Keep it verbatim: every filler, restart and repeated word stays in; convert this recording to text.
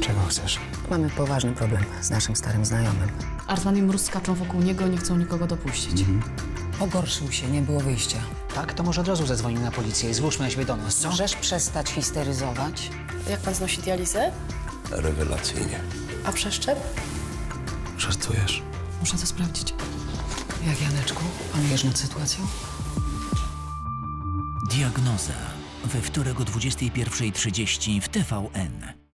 Czego chcesz? Mamy poważny problem z naszym starym znajomym. Artman i Mróz skaczą wokół niego, nie chcą nikogo dopuścić. Mhm. Pogorszył się, nie było wyjścia. Tak? To może od razu zadzwonimy na policję i złóżmy na siebie donos, co? Możesz przestać histeryzować? Jak pan znosi dializę? Rewelacyjnie. A przeszczep? Żartujesz? Muszę to sprawdzić. Jak, Janeczku? Panujesz nad sytuacją? Diagnoza. We wtorek o dwudziestej pierwszej trzydzieści w T V N.